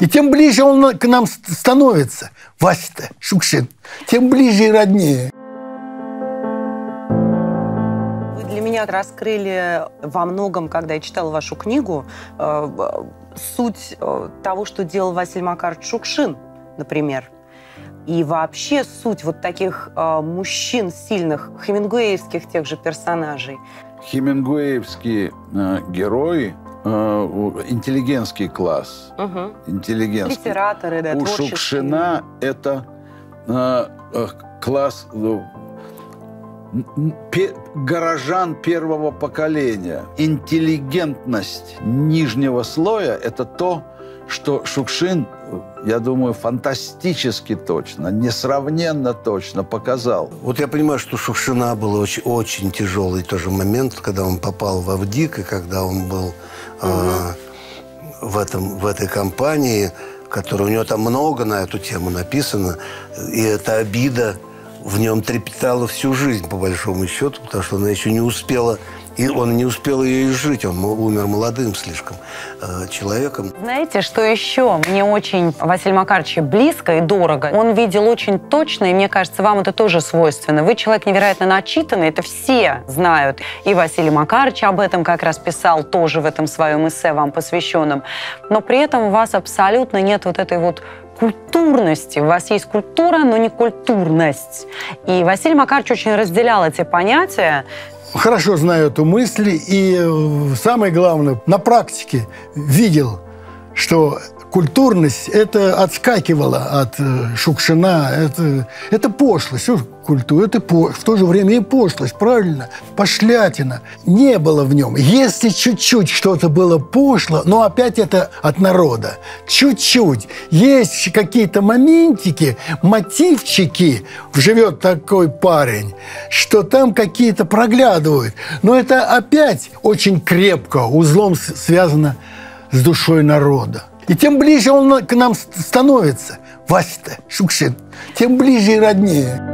И тем ближе он к нам становится, Вася-то, Шукшин, тем ближе и роднее. Вы для меня раскрыли во многом, когда я читала вашу книгу, суть того, что делал Василий Макарович Шукшин, например. И вообще суть вот таких мужчин сильных, хемингуэевских тех же персонажей. Хемингуэевские герои, интеллигентский класс. Угу. Интеллигентский. Литераторы, да, у творческие. Шукшина это класс горожан первого поколения. Интеллигентность нижнего слоя – это то, что Шукшин, я думаю, фантастически точно, несравненно точно показал. Вот я понимаю, что у Шукшина был очень, очень тяжелый тоже момент, когда он попал в Авдик, и когда он был в этой компании, которая у него там много на эту тему написано, и эта обида в нем трепетала всю жизнь, по большому счету, потому что она еще не успела... И он не успел ее изжить, он умер молодым слишком человеком. Знаете, что еще мне очень Василий Макарович близко и дорого? Он видел очень точно, и мне кажется, вам это тоже свойственно. Вы человек невероятно начитанный, это все знают. И Василий Макарович об этом как раз писал тоже в этом своем эссе, вам посвященном. Но при этом у вас абсолютно нет вот этой вот культурности. У вас есть культура, но не культурность. И Василий Макарович очень разделял эти понятия. Хорошо знаю эту мысль и, самое главное, на практике видел, что культурность это отскакивала от Шукшина, это пошлость, культура, это в то же время и пошлость, правильно? Пошлятина. Не было в нем. Если чуть-чуть что-то было пошло, но опять это от народа. Чуть-чуть. Есть какие-то моментики, мотивчики, живет такой парень, что там какие-то проглядывают. Но это опять очень крепко, узлом связано с душой народа. И тем ближе он к нам становится, Вася-то, Шукшин, тем ближе и роднее.